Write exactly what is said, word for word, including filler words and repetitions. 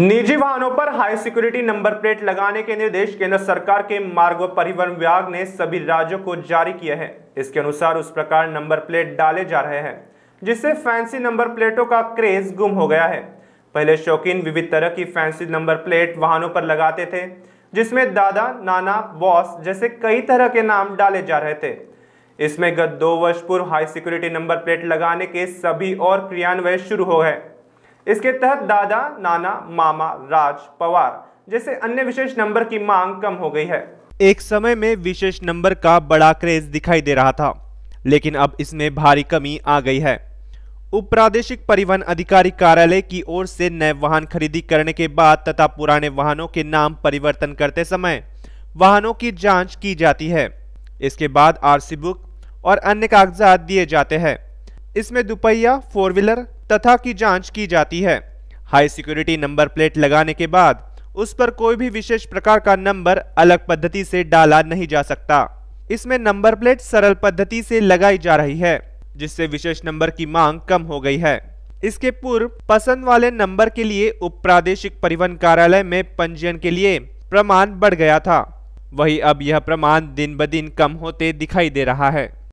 निजी वाहनों पर हाई सिक्योरिटी नंबर प्लेट लगाने के निर्देश केंद्र सरकार के मार्ग व परिवहन विभाग ने सभी राज्यों को जारी किए हैं। इसके अनुसार उस प्रकार नंबर प्लेट डाले जा रहे हैं जिससे फैंसी नंबर प्लेटों का क्रेज गुम हो गया है। पहले शौकीन विविध तरह की फैंसी नंबर प्लेट वाहनों पर लगाते थे, जिसमें दादा, नाना, बॉस जैसे कई तरह के नाम डाले जा रहे थे। इसमें गत दो वर्ष पूर्व हाई सिक्योरिटी नंबर प्लेट लगाने के सभी और क्रियान्वयन शुरू हो गए। इसके तहत दादा, नाना, मामा, राज, पवार जैसे अन्य विशेष नंबर की मांग कम हो गई है। एक समय में विशेष नंबर का बड़ा क्रेज दिखाई दे रहा था, लेकिन अब इसमें भारी कमी आ गई है। उप प्रादेशिक परिवहन अधिकारी कार्यालय की ओर से नए वाहन खरीदी करने के बाद तथा पुराने वाहनों के नाम परिवर्तन करते समय वाहनों की जाँच की जाती है। इसके बाद आरसी बुक और अन्य कागजात दिए जाते हैं। इसमें दुपहिया, फोर व्हीलर तथा की जांच की जाती है। हाई सिक्योरिटी नंबर प्लेट लगाने के बाद उस पर कोई भी विशेष प्रकार का नंबर अलग पद्धति से डाला नहीं जा सकता। इसमें नंबर प्लेट सरल पद्धति से लगाई जा रही है, जिससे विशेष नंबर की मांग कम हो गई है। इसके पूर्व पसंद वाले नंबर के लिए उप प्रादेशिक परिवहन कार्यालय में पंजीयन के लिए प्रमाण बढ़ गया था, वही अब यह प्रमाण दिन ब दिन कम होते दिखाई दे रहा है।